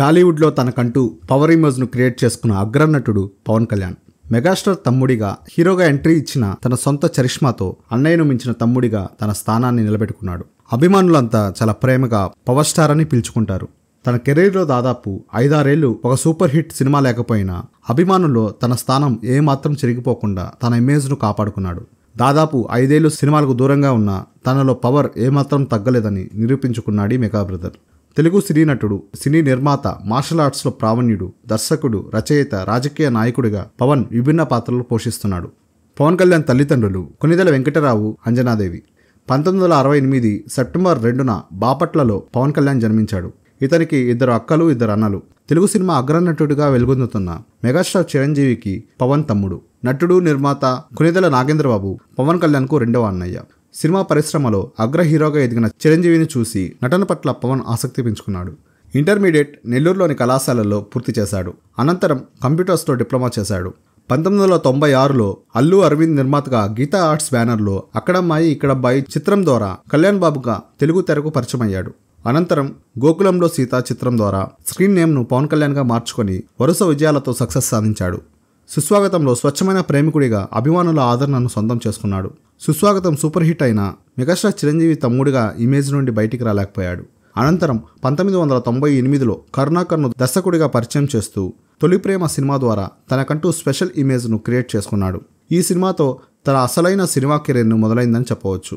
టాలీవుడ్లో తనకంటూ పవర్ ఇమేజ్ను క్రియేట్ చేసుకున్న అగ్రనటుడు పవన్ కళ్యాణ్. మెగాస్టార్ తమ్ముడిగా హీరోగా ఎంట్రీ ఇచ్చిన తన సొంత చరిష్మాతో అన్నయ్యను మించిన తమ్ముడిగా తన స్థానాన్ని నిలబెట్టుకున్నాడు. అభిమానులంతా చాలా ప్రేమగా పవర్ స్టార్ అని పిలుచుకుంటారు. తన కెరీర్లో దాదాపు 5-6 ఏళ్లు ఒక సూపర్ హిట్ సినిమా లేకపోయినా అభిమానుల్లో తన స్థానం ఏమాత్రం చెరిగిపోకుండా తన ఇమేజ్ను కాపాడుకున్నాడు. దాదాపు 5 ఏళ్లు సినిమాలకు దూరంగా ఉన్న తనలో పవర్ ఏమాత్రం తగ్గలేదని నిరూపించుకున్నాడు మెగా బ్రదర్. తెలుగు సినీ నటుడు, సినీ నిర్మాత, మార్షల్ ఆర్ట్స్లో ప్రావీణ్యుడు, దర్శకుడు, రచయిత, రాజకీయ నాయకుడిగా పవన్ విభిన్న పాత్రలు పోషిస్తున్నాడు. పవన్ కళ్యాణ్ తల్లిదండ్రులు కొణిదెల వెంకటరావు, అంజనాదేవి. 1968 సెప్టెంబర్ 2న బాపట్లలో పవన్ కళ్యాణ్ జన్మించాడు. ఇతనికి 2 అక్కలు, 2 అన్నలు. తెలుగు సినిమా అగ్రనటుడిగా వెలుగొందుతున్న మెగాస్టార్ చిరంజీవికి పవన్ తమ్ముడు. నటుడు, నిర్మాత కొణిదెల నాగేంద్రబాబు పవన్ కళ్యాణ్కు 2వ అన్నయ్య. సినిమా పరిశ్రమలో అగ్ర హీరోగా ఎదిగిన చిరంజీవిని చూసి నటన పట్ల పవన్ ఆసక్తి పెంచుకున్నాడు. ఇంటర్మీడియట్ నెల్లూరులోని కళాశాలలో పూర్తి చేశాడు. అనంతరం కంప్యూటర్స్లో డిప్లొమా చేశాడు. 1996లో అల్లు అరవింద్ నిర్మాతగా గీతా ఆర్ట్స్ బ్యానర్లో అక్కడమ్మాయి ఇక్కడబ్బాయి చిత్రం ద్వారా కళ్యాణ్ బాబుగా తెలుగు తెరకు పరిచయమయ్యాడు. అనంతరం గోకులంలో సీత చిత్రం ద్వారా స్క్రీన్ నేమ్ను పవన్ కళ్యాణ్గా మార్చుకొని వరుస విజయాలతో సక్సెస్ సాధించాడు. సుస్వాగతంలో స్వచ్ఛమైన ప్రేమికుడిగా అభిమానుల ఆదరణను సొంతం చేసుకున్నాడు. సుస్వాగతం సూపర్ హిట్ అయిన మెగాస్టార్ చిరంజీవి తమ్ముడిగా ఇమేజ్ నుండి బయటికి రాలేకపోయాడు. అనంతరం 1998లో కరుణాకర్ను దర్శకుడిగా పరిచయం చేస్తూ తొలి ప్రేమ సినిమా ద్వారా తనకంటూ స్పెషల్ ఇమేజ్ను క్రియేట్ చేసుకున్నాడు. ఈ సినిమాతో తన అసలైన సినిమా కెరీర్ను మొదలైందని చెప్పవచ్చు.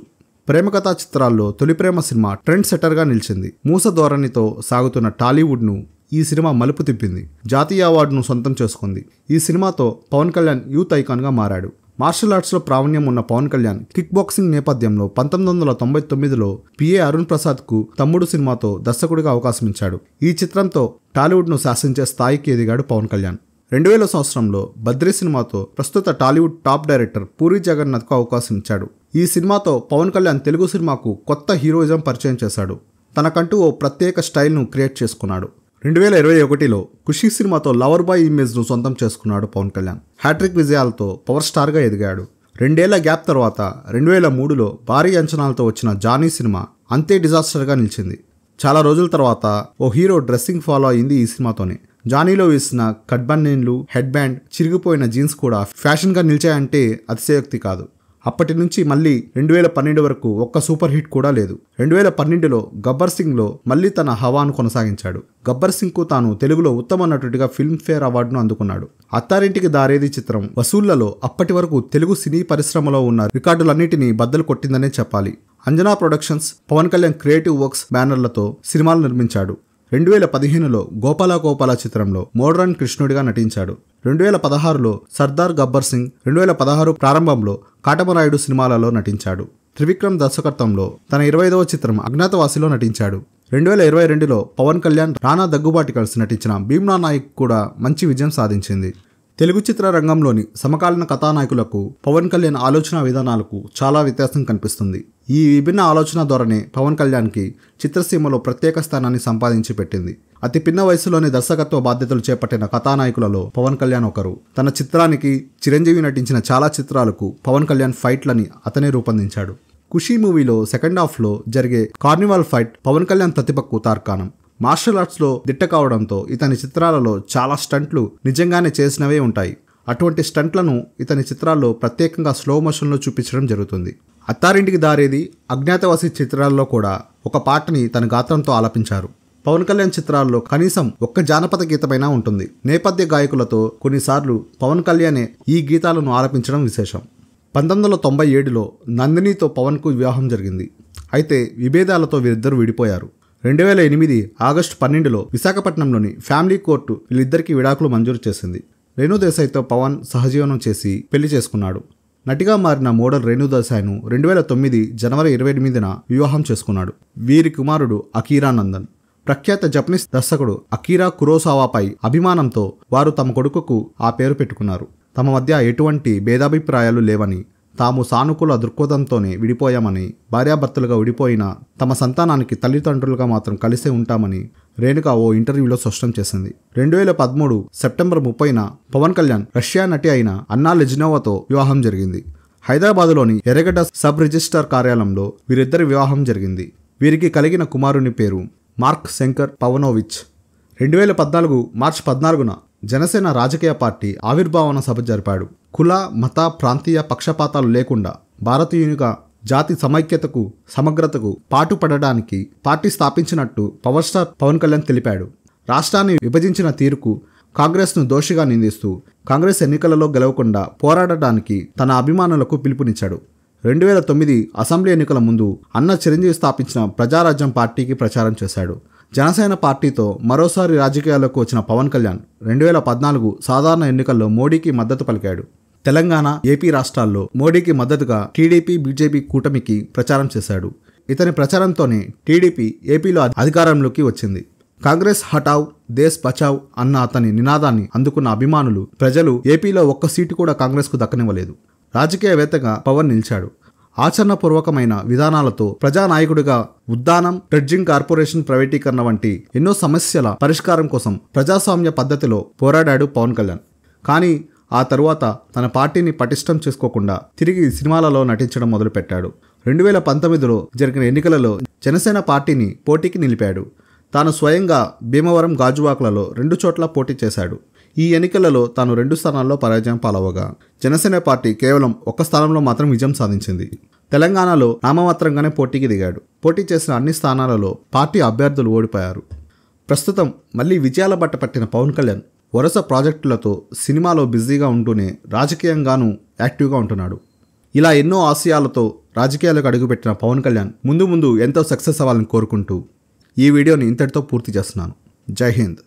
ప్రేమకథా చిత్రాల్లో తొలి ప్రేమ సినిమా ట్రెండ్ సెటర్గా నిలిచింది. మూస ధోరణితో సాగుతున్న టాలీవుడ్ను ఈ సినిమా మలుపు తిప్పింది. జాతీయ అవార్డును సొంతం చేసుకుంది. ఈ సినిమాతో పవన్ కళ్యాణ్ యూత్ ఐకాన్గా మారాడు. మార్షల్ ఆర్ట్స్లో ప్రావీణ్యం ఉన్న పవన్ కళ్యాణ్ కిక్ బాక్సింగ్ నేపథ్యంలో 1999లో పిఏ అరుణ్ ప్రసాద్కు తమ్ముడు సినిమాతో దర్శకుడిగా అవకాశం ఇచ్చాడు. ఈ చిత్రంతో టాలీవుడ్ను శాసించే స్థాయికి ఎదిగాడు పవన్ కళ్యాణ్. 2000 సంవత్సరంలో బద్రీ సినిమాతో ప్రస్తుత టాలీవుడ్ టాప్ డైరెక్టర్ పూరి జగన్నాథ్కు అవకాశం ఇచ్చాడు. ఈ సినిమాతో పవన్ కళ్యాణ్ తెలుగు సినిమాకు కొత్త హీరోయిజం పరిచయం చేశాడు. తనకంటూ ఓ ప్రత్యేక స్టైల్ను క్రియేట్ చేసుకున్నాడు. 2021లో ఖుషీ సినిమాతో లవర్ బాయ్ ఇమేజ్ను సొంతం చేసుకున్నాడు పవన్ కళ్యాణ్. హ్యాట్రిక్ విజయాలతో పవర్ స్టార్గా ఎదిగాడు. 2 ఏళ్ల గ్యాప్ తర్వాత 2003లో భారీ అంచనాలతో వచ్చిన జానీ సినిమా అంతే డిజాస్టర్గా నిలిచింది. చాలా రోజుల తర్వాత ఓ హీరో డ్రెస్సింగ్ ఫాలో అయింది ఈ సినిమాతోనే. జానీలో వేసిన కట్బన్నీన్లు, హెడ్ బ్యాండ్, చిరిగిపోయిన జీన్స్ కూడా ఫ్యాషన్గా నిలిచాయంటే అతిశయోక్తి కాదు. అప్పటి నుంచి మళ్ళీ 2012 వరకు ఒక్క సూపర్ హిట్ కూడా లేదు. 2012లో గబ్బర్ సింగ్లో మళ్ళీ తన హవాను కొనసాగించాడు. గబ్బర్ సింగ్కు తాను తెలుగులో ఉత్తమ నటుడిగా ఫిల్మ్ఫేర్ అవార్డును అందుకున్నాడు. అత్తారింటికి దారేది చిత్రం వసూళ్లలో అప్పటి వరకు తెలుగు సినీ పరిశ్రమలో ఉన్న రికార్డులన్నిటినీ బద్దలు కొట్టిందనే చెప్పాలి. Anjana productions, Pavan Kalyan creative works బ్యానర్లతో సినిమాలు నిర్మించాడు. 2015లో గోపాల గోపాల చిత్రంలో మోడ్రన్ కృష్ణుడిగా నటించాడు. 2016లో సర్దార్ గబ్బర్ సింగ్, 2016 ప్రారంభంలో కాటమరాయుడు సినిమాలలో నటించాడు. త్రివిక్రమ్ దర్శకత్వంలో తన 25వ చిత్రం అజ్ఞాతవాసిలో నటించాడు. 2022లో పవన్ కళ్యాణ్, రానా దగ్గుబాటి కలిసి నటించిన భీమ్నా నాయక్ కూడా మంచి విజయం సాధించింది. తెలుగు చిత్ర రంగంలోని సమకాలీన కథానాయకులకు పవన్ కళ్యాణ్ ఆలోచన విధానాలకు చాలా వ్యత్యాసం కనిపిస్తుంది. ఈ విభిన్న ఆలోచన ధోరణి పవన్ కళ్యాణ్కి చిత్రసీమలో ప్రత్యేక స్థానాన్ని సంపాదించి పెట్టింది. అతి పిన్న వయసులోనే దర్శకత్వ బాధ్యతలు చేపట్టిన కథానాయకులలో పవన్ కళ్యాణ్ ఒకరు. తన చిత్రానికి చిరంజీవి నటించిన చాలా చిత్రాలకు పవన్ కళ్యాణ్ ఫైట్లని అతనే రూపొందించాడు. ఖుషీ మూవీలో సెకండ్ హాఫ్లో జరిగే కార్నివాల్ ఫైట్ పవన్ కళ్యాణ్ ప్రతిభకు తార్కాణం. మార్షల్ ఆర్ట్స్లో దిట్ట కావడంతో ఇతని చిత్రాలలో చాలా స్టంట్లు నిజంగానే చేసినవే ఉంటాయి. అటువంటి స్టంట్లను ఇతని చిత్రాల్లో ప్రత్యేకంగా స్లో మోషన్లో చూపించడం జరుగుతుంది. అత్తారింటికి దారేది, అజ్ఞాతవాసి చిత్రాల్లో కూడా ఒక పాటని తన గాత్రంతో ఆలపించారు. పవన్ కళ్యాణ్ చిత్రాల్లో కనీసం ఒక్క జానపద గీతమైనా ఉంటుంది. నేపథ్య గాయకులతో కొన్నిసార్లు పవన్ కళ్యాణే ఈ గీతాలను ఆలపించడం విశేషం. 1997లో నందినితో పవన్కు వివాహం జరిగింది. అయితే విభేదాలతో వీరిద్దరూ విడిపోయారు. 2008 ఆగస్టు 12లో విశాఖపట్నంలోని ఫ్యామిలీ కోర్టు వీళ్ళిద్దరికీ విడాకులు మంజూరు చేసింది. రేణుదేశాయ్తో పవన్ సహజీవనం చేసి పెళ్లి చేసుకున్నాడు. నటిగా మారిన మోడల్ రేణుదేశాయ్ను 2009 జనవరి 28న వివాహం చేసుకున్నాడు. వీరి కుమారుడు అకీరా నందన్. ప్రఖ్యాత జపనీస్ దర్శకుడు అకీరా కురోసావాపై అభిమానంతో వారు తమ కొడుకుకు ఆ పేరు పెట్టుకున్నారు. తమ మధ్య ఎటువంటి భేదాభిప్రాయాలు లేవని, తాము సానుకూల దృక్పథంతోనే విడిపోయామని, భార్యాభర్తలుగా విడిపోయిన తమ సంతానానికి తల్లిదండ్రులుగా మాత్రం కలిసే ఉంటామని రేణుక ఓ ఇంటర్వ్యూలో స్పష్టం చేసింది. 2013 సెప్టెంబర్ 30న పవన్ కళ్యాణ్ రష్యా నటి అయిన అన్నా లెజినోవాతో వివాహం జరిగింది. హైదరాబాదులోని ఎర్రగడ్డ సబ్ రిజిస్టార్ కార్యాలయంలో వీరిద్దరి వివాహం జరిగింది. వీరికి కలిగిన కుమారుని పేరు మార్క్ శంకర్ పవనోవిచ్. 2014 మార్చి 14న జనసేన రాజకీయ పార్టీ ఆవిర్భావన సభ జరిపాడు. కుల, మత, ప్రాంతీయ పక్షపాతాలు లేకుండా భారతీయునిగా జాతి సమైక్యతకు, సమగ్రతకు పాటుపడడానికి పార్టీ స్థాపించినట్టు పవర్ స్టార్ పవన్ కళ్యాణ్ తెలిపాడు. రాష్ట్రాన్ని విభజించిన తీరుకు కాంగ్రెస్ను దోషిగా నిందిస్తూ కాంగ్రెస్ ఎన్నికలలో గెలవకుండా పోరాడడానికి తన అభిమానులకు పిలుపునిచ్చాడు. 2009 అసెంబ్లీ ఎన్నికల ముందు అన్న చిరంజీవి స్థాపించిన ప్రజారాజ్యం పార్టీకి ప్రచారం చేశాడు. జనసేన పార్టీతో మరోసారి రాజకీయాలకు వచ్చిన పవన్ కళ్యాణ్ 2014 సాధారణ ఎన్నికల్లో మోడీకి మద్దతు పలికాడు. తెలంగాణ, ఏపీ రాష్ట్రాల్లో మోడీకి మద్దతుగా టీడీపీ, బీజేపీ కూటమికి ప్రచారం చేశాడు. ఇతని ప్రచారంతోనే టీడీపీ ఏపీలో అధికారంలోకి వచ్చింది. కాంగ్రెస్ హఠావ్, దేశ్ బచావ్ అన్న అతని నినాదాన్ని అందుకున్న అభిమానులు, ప్రజలు ఏపీలో ఒక్క సీటు కూడా కాంగ్రెస్కు దక్కనివ్వలేదు. రాజకీయవేత్తగా పవన్ నిలిచాడు. ఆచరణపూర్వకమైన విధానాలతో ప్రజానాయకుడిగా ఉద్దానం, డ్రెడ్జింగ్ కార్పొరేషన్ ప్రైవేటీకరణ వంటి ఎన్నో సమస్యల పరిష్కారం కోసం ప్రజాస్వామ్య పద్ధతిలో పోరాడాడు పవన్ కళ్యాణ్. కానీ ఆ తరువాత తన పార్టీని పటిష్టం చేసుకోకుండా తిరిగి సినిమాలలో నటించడం మొదలుపెట్టాడు. 2019లో జరిగిన ఎన్నికలలో జనసేన పార్టీని పోటీకి నిలిపాడు. తాను స్వయంగా భీమవరం, గాజువాకలలో 2 చోట్ల పోటీ చేశాడు. ఈ ఎన్నికలలో తాను 2 స్థానాల్లో పరాజయం పాలవగా జనసేన పార్టీ కేవలం 1 స్థానంలో మాత్రం విజయం సాధించింది. తెలంగాణలో నామమాత్రంగానే పోటీకి దిగాడు. పోటీ చేసిన అన్ని స్థానాలలో పార్టీ అభ్యర్థులు ఓడిపోయారు. ప్రస్తుతం మళ్ళీ విజయాల బట్ట పట్టిన పవన్ కళ్యాణ్ వరుస ప్రాజెక్టులతో సినిమాలో బిజీగా ఉంటూనే రాజకీయంగానూ యాక్టివ్గా ఉంటున్నాడు. ఇలా ఎన్నో ఆశయాలతో రాజకీయాలకు అడుగుపెట్టిన పవన్ కళ్యాణ్ ముందు ఎంతో సక్సెస్ అవ్వాలని కోరుకుంటూ ఈ వీడియోని ఇంతటితో పూర్తి చేస్తున్నాను. జై Hind.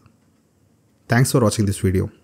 Thanks for watching this video.